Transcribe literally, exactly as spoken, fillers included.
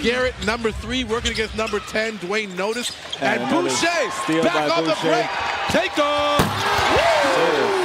Garrett, number three, working against number ten, Dwayne Notice. And, and Boucher, back on the break. Take off.